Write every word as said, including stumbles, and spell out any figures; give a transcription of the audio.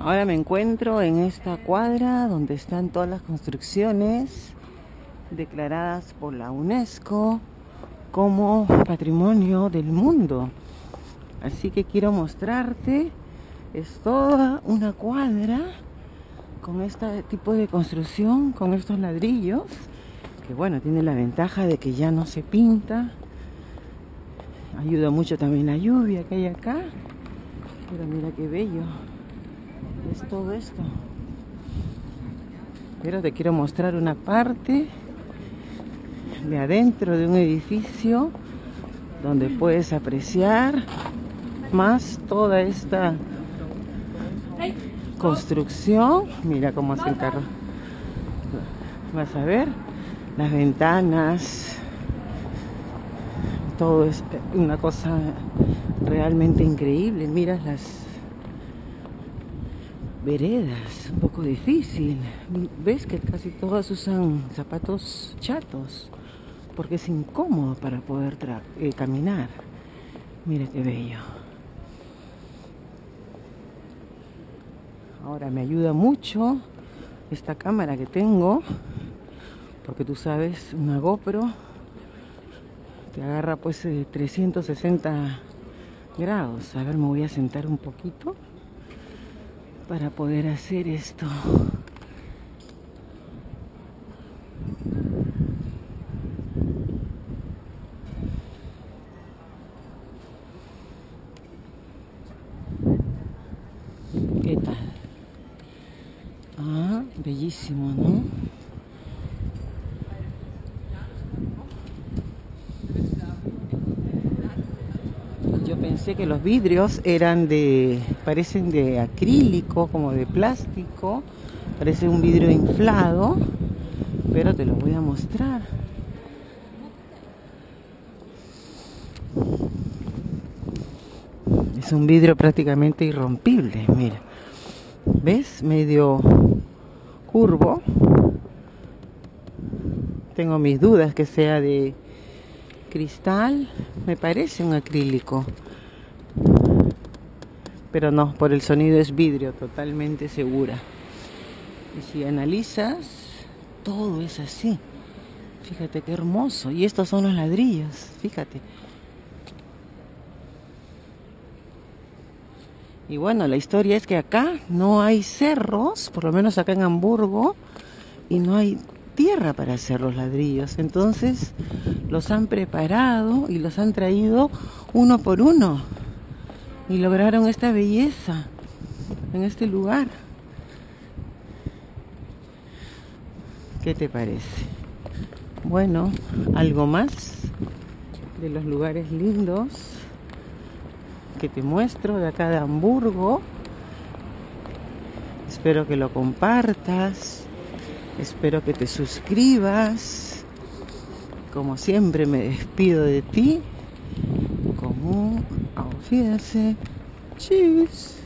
ahora me encuentro en esta cuadra donde están todas las construcciones declaradas por la UNESCO como Patrimonio del Mundo. Así que quiero mostrarte, es toda una cuadra con este tipo de construcción, con estos ladrillos, que bueno, tiene la ventaja de que ya no se pinta. Ayuda mucho también la lluvia que hay acá. Pero mira qué bello es todo esto. Pero te quiero mostrar una parte de adentro de un edificio donde puedes apreciar más toda esta construcción. Mira cómo se encarga. Vas a ver las ventanas. Todo es una cosa realmente increíble. Miras las veredas, un poco difícil. Ves que casi todas usan zapatos chatos porque es incómodo para poder tra eh, caminar. Mira qué bello. Ahora me ayuda mucho esta cámara que tengo, porque tú sabes, una GoPro te agarra pues eh, trescientos sesenta grados. A ver, me voy a sentar un poquito para poder hacer esto. ¿Qué tal? Ah, bellísimo, ¿no? Pensé que los vidrios eran de, parecen de acrílico, como de plástico, parece un vidrio inflado, pero te lo voy a mostrar. Es un vidrio prácticamente irrompible, mira, ¿ves? Medio curvo. Tengo mis dudas que sea de cristal, me parece un acrílico. Pero no, por el sonido es vidrio, totalmente segura. Y si analizas, todo es así. Fíjate qué hermoso. Y estos son los ladrillos, fíjate. Y bueno, la historia es que acá no hay cerros, por lo menos acá en Hamburgo, y no hay tierra para hacer los ladrillos. Entonces los han preparado y los han traído uno por uno. Y lograron esta belleza en este lugar. ¿Qué te parece? Bueno, algo más de los lugares lindos que te muestro de acá de Hamburgo. Espero que lo compartas. Espero que te suscribas. Como siempre me despido de ti. Como un Auf Wiedersehen. Tschüss.